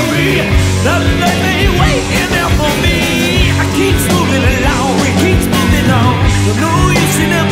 glory, that they may wait in there for me. I keep moving along, we keep moving on. No use in